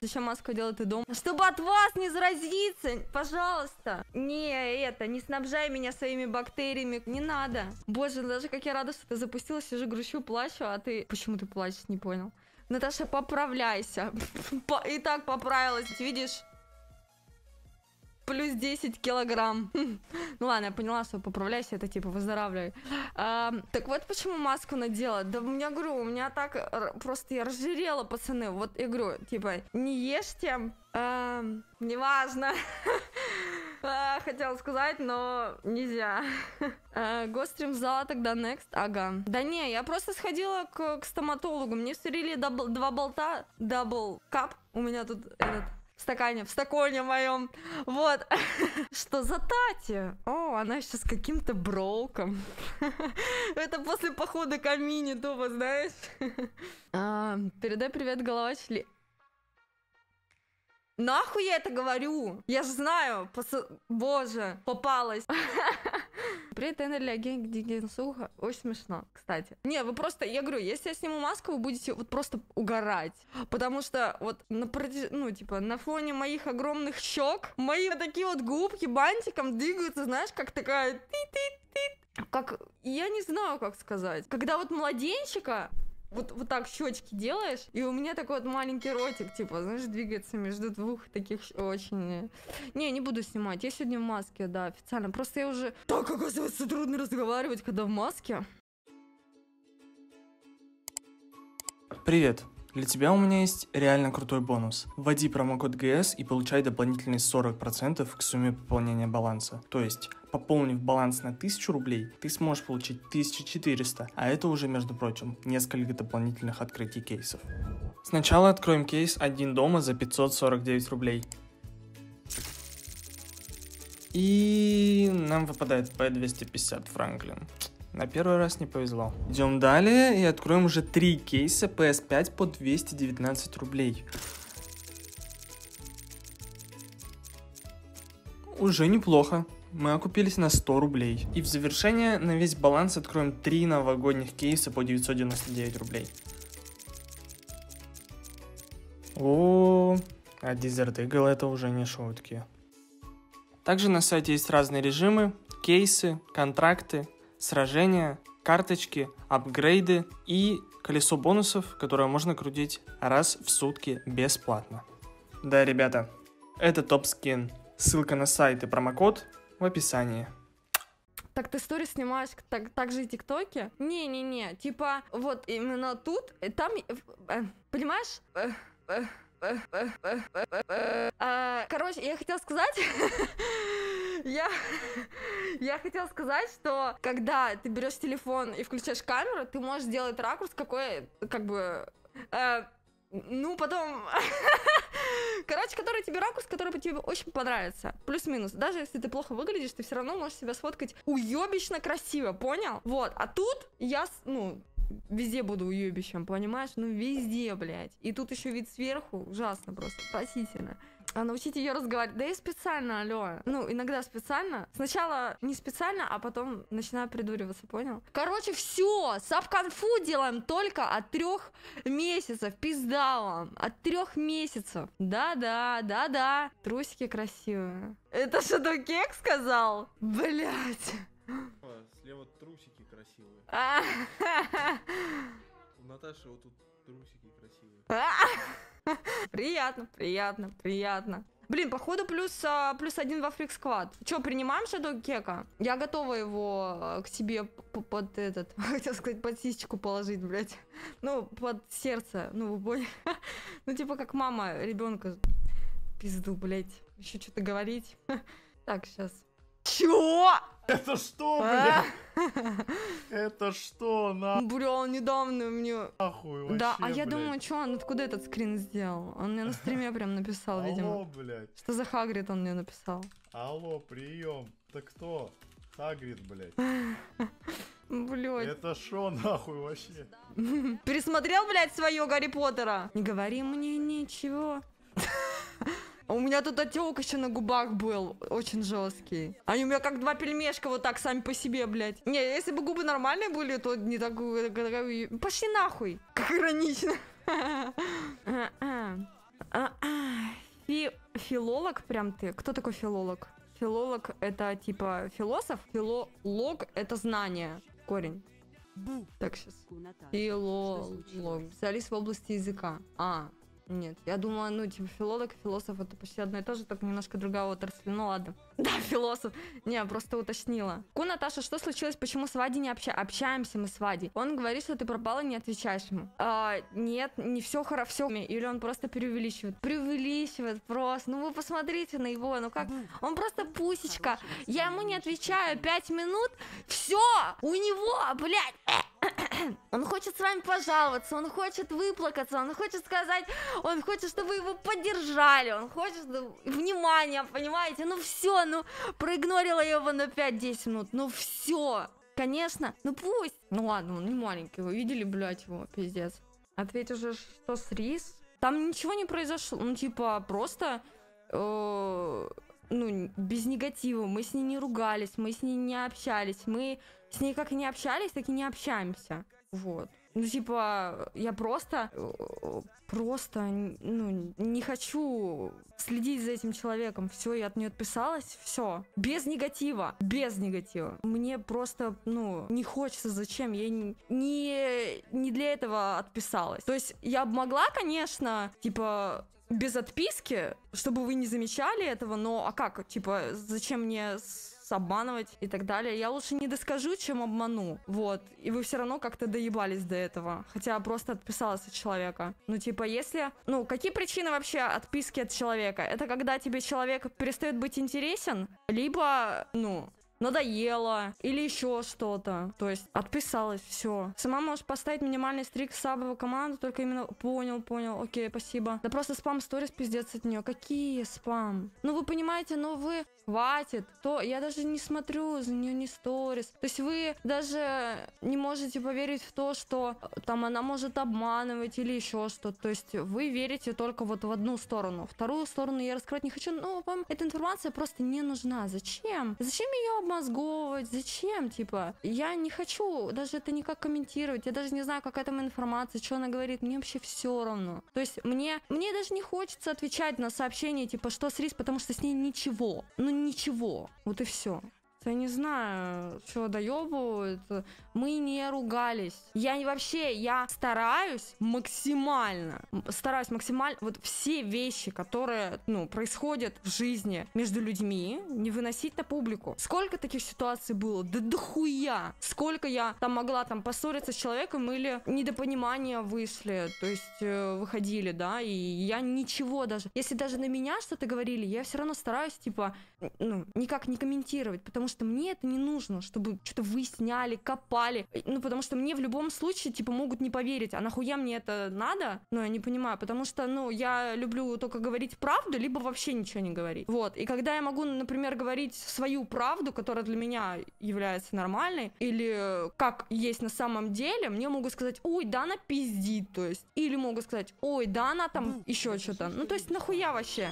Зачем маску делает и дом? Чтобы от вас не заразиться, пожалуйста. Не, не снабжай меня своими бактериями. Не надо. Боже, даже как я рада, что ты запустилась. Сижу, грущу, плачу, а ты... Почему ты плачешь, не понял. Наташа, поправляйся. И так поправилась, видишь? Плюс 10 килограмм. Ну ладно, я поняла, что поправляйся, это типа выздоравливай. Так вот почему маску надела. Да у меня, говорю, у меня так просто я разжирела, пацаны. Вот я говорю, типа, не ешьте. Неважно. Хотела сказать, но нельзя. Гострим зала тогда next. Ага. Да не, я просто сходила к стоматологу. Мне сверили два болта. Дабл кап. У меня тут этот... в стакане моем. Вот. Что за Тати? О, она сейчас с каким-то броуком. Это после похода к Амине дома, знаешь. Передай привет, голова член. Нахуй я это говорю? Я же знаю. Боже, попалась. Привет, Энерли, агент Дигенсуха. Очень смешно, кстати. Не, вы просто, я говорю, если я сниму маску, вы будете вот просто угорать. Потому что вот на фоне моих огромных щек, мои вот такие вот губки бантиком двигаются, знаешь, как такая... Как... Я не знаю, как сказать. Когда вот младенчика... Вот так щечки делаешь, и у меня такой вот маленький ротик, типа, знаешь, двигается между двух таких очень... Не буду снимать, я сегодня в маске, да, официально. Просто я уже... Так, оказывается, трудно разговаривать, когда в маске. Привет. Для тебя у меня есть реально крутой бонус. Вводи промокод GS и получай дополнительные 40% к сумме пополнения баланса. То есть, пополнив баланс на 1000 рублей, ты сможешь получить 1400, а это уже, между прочим, несколько дополнительных открытий кейсов. Сначала откроем кейс «Один дома» за 549 рублей. И нам выпадает P250 франклин. На первый раз не повезло. Идем далее и откроем уже 3 кейса PS5 по 219 рублей. Уже неплохо. Мы окупились на 100 рублей. И в завершение на весь баланс откроем 3 новогодних кейса по 999 рублей. О, а Desert Eagle это уже не шутки. Также на сайте есть разные режимы, кейсы, контракты, сражения, карточки, апгрейды и колесо бонусов, которое можно крутить раз в сутки бесплатно. Да, ребята, это ТопСкин. Ссылка на сайт и промокод в описании. Так ты сторис снимаешь так же и ТикТоке? Не-не-не, типа вот именно тут, там, понимаешь... Короче, я хотела сказать... Я хотела сказать, что когда ты берешь телефон и включаешь камеру, ты можешь делать ракурс какой, как бы, потом, короче, который тебе ракурс, который тебе очень понравится, плюс-минус. Даже если ты плохо выглядишь, ты все равно можешь себя сфоткать уебищно красиво, понял? Вот, а тут я, везде буду уебищем, понимаешь? Везде, блядь. И тут еще вид сверху, ужасно просто, спасительно. А научить ее разговаривать. Да и специально, алло. Иногда специально. Сначала не специально, а потом начинаю придуриваться, понял? Короче, все. Сабконфу делаем только от 3 месяцев. Пизда вам. От 3 месяцев. Да-да. Трусики красивые. Это что, Дукек сказал? Блять. Слева трусики красивые. У Наташи вот тут трусики красивые. Приятно. Блин, походу плюс 1 во Фриксквад. Че, принимаем шадо кека? Я готова его к себе под этот... Хотел сказать, под сисечку положить, блядь. Под сердце. Вы поняли. Типа как мама ребенка. Пизду, блядь. Еще что-то говорить. Так, сейчас. Чего? Это что, блядь? Это что, на? Бля, он недавно мне... Ахуй, вообще, да, а я думаю, что он откуда этот скрин сделал? Он мне на стриме прям написал, видимо. Алло, блядь. Что за Хагрид он мне написал? Алло, прием. Ты кто? Хагрид, блядь. Блядь. Это шо, нахуй, вообще? Пересмотрел, блядь, свое Гарри Поттера? Не говори мне ничего. У меня тут отек еще на губах был, очень жесткий. Они у меня как два пельмешка вот так сами по себе, блядь. Не, если бы губы нормальные были, то не так... Пошли нахуй. Как иронично. Филолог прям ты? Кто такой филолог? Филолог это типа философ? Филолог это знание. Корень. Так, сейчас. Филолог. Специалист в области языка. А. Нет, я думаю, ну, типа, филолог и философ это почти одно и то же, только немножко другая отрасль. Ну ладно. Да, философ. Не, просто уточнила. Ку, Наташа, что случилось? Почему с Вадей не общаемся мы с Вадей? Он говорит, что ты пропала, не отвечаешь ему. Нет, не все хорошо. Или он просто преувеличивает? Преувеличивает просто. Ну вы посмотрите на его, ну как? Он просто пусечка. Я ему не отвечаю 5 минут. Все! У него, блядь! Он хочет с вами пожаловаться, он хочет выплакаться, он хочет сказать, он хочет, чтобы вы его поддержали, он хочет внимания, понимаете? Ну все, ну проигнорила я его на 5-10 минут, ну все, конечно, ну пусть. Ну ладно, он не маленький, вы видели, блядь, его, пиздец. Ответь уже, что с Рис? Там ничего не произошло, ну типа просто... Ну, без негатива, мы с ней не ругались, мы с ней не общались, мы с ней как и не общались, так и не общаемся, вот. Ну, типа, я просто, ну, не хочу следить за этим человеком, все, я от нее отписалась, все, без негатива, мне просто, ну, не хочется, зачем, я не для этого отписалась, то есть я могла, конечно, типа... Без отписки, чтобы вы не замечали этого, но а как, типа, зачем мне обманывать и так далее? Я лучше не доскажу, чем обману, вот. И вы все равно как-то доебались до этого, хотя просто отписалась от человека. Ну, типа, если... Ну, какие причины вообще отписки от человека? Это когда тебе человек перестает быть интересен, либо, ну... Надоело или еще что-то. То есть отписалась, все. Сама можешь поставить минимальный стрик сабовую команду, только именно... Понял, окей, спасибо. Да просто спам-сторис пиздец от нее. Какие спам? Ну вы понимаете, но вы... Хватит. То я даже не смотрю за нее ни сторис. То есть вы даже не можете поверить в то, что там она может обманывать или еще что-то. То есть вы верите только вот в одну сторону. Вторую сторону я раскрывать не хочу. Ну, вам эта информация просто не нужна. Зачем? Зачем ее обмозговывать? Зачем? Типа, я не хочу даже это никак комментировать. Я даже не знаю, какая там информация, что она говорит. Мне вообще все равно. То есть мне даже не хочется отвечать на сообщения, типа, что с Рис, потому что с ней ничего. Ну, ничего, вот и все. Я не знаю, что доебывают. Мы не ругались. Я стараюсь максимально. Вот все вещи, которые, ну, происходят в жизни между людьми, не выносить на публику. Сколько таких ситуаций было? Да дохуя! Сколько я там могла там поссориться с человеком или недопонимание вышли, то есть выходили, да, и я ничего даже. Если даже на меня что-то говорили, я все равно стараюсь, типа, ну, никак не комментировать, потому что мне это не нужно, чтобы что-то выясняли, копали. Ну, потому что мне в любом случае, типа, могут не поверить. А нахуя мне это надо? Ну, я не понимаю. Потому что, ну, я люблю только говорить правду, либо вообще ничего не говорить. Вот. И когда я могу, например, говорить свою правду, которая для меня является нормальной, или как есть на самом деле, мне могут сказать, ой, да она пиздит, то есть. Или могут сказать, ой, да она там еще что-то. Ну, то есть, нахуя вообще?